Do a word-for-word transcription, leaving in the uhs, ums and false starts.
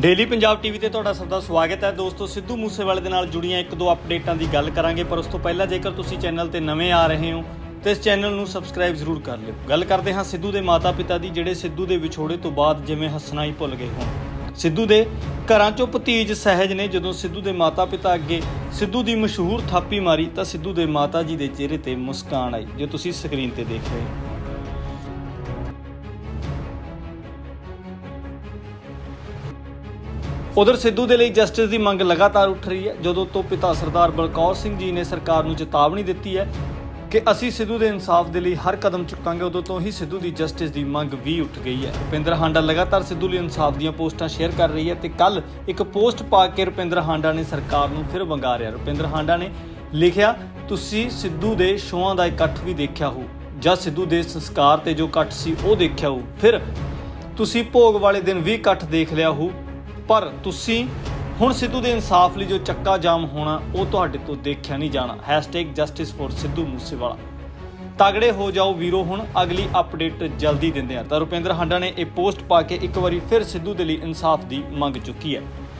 Daily Punjab T V ते तुहाडा सब दा स्वागत है दोस्तों। सिद्धू मूसेवाले दे नाल जुड़ियां एक दो अपडेटां दी गल करांगे, पर उस तो पहला जेकर तुसी चैनल ते नवे आ रहे हो तो इस चैनल नूं सबसक्राइब जरूर कर लिओ। गल करदे हां सिद्धू दे माता पिता दी, जिहड़े सिद्धू दे विछोड़े तो बाद जिवें हसना ही भुल गए होण। सिद्धू दे घरां चों भतीज सहज ने जदों सिद्धू दे माता पिता अगे सिद्धू दी मशहूर थापी मारी तां सिद्धू दे माता जी दे चेहरे ते मुस्कान आई, जो तुसी स्क्रीन ते देख रहे हो। उधर सिद्धू के लिए जस्टिस की मांग लगातार उठ रही है, जदों तो पिता सरदार बलकौर सिंह जी ने सरकार को चेतावनी दी है कि असी सिद्धू के इंसाफ के लिए हर कदम चुकांगे, उदों तो ही सिद्धू की जस्टिस की मांग भी उठ गई है। रुपिंदर हांडा लगातार सिद्धू लिए इंसाफ दी पोस्टां शेयर कर रही है तो कल एक पोस्ट पा के रुपिंदर हांडा ने सरकार को फिर वंगारिया। रुपिंदर हांडा ने लिखिया, तुसीं सिद्धू के शोआं दा इकट्ठ भी देखिया हो जां सिद्धू के संस्कार ते जो इकट्ठ सी वो देखिया हो, फिर तुसीं भोग वाले दिन भी इकट्ठ देख लिया हो, पर तुसीं हुण सिद्धू दे इंसाफ लई जो चक्का जाम होना वो तुहाडे तो देखिया नहीं जाना। Hashtag justice for Sidhu Moosewala, तगड़े हो जाओ वीरो, हुण अगली अपडेट जल्दी दिंदे आ। तां रुपिंदर हांडा ने ये पोस्ट पा के एक बार फिर सिद्धू दे लई इंसाफ की मंग चुकी है।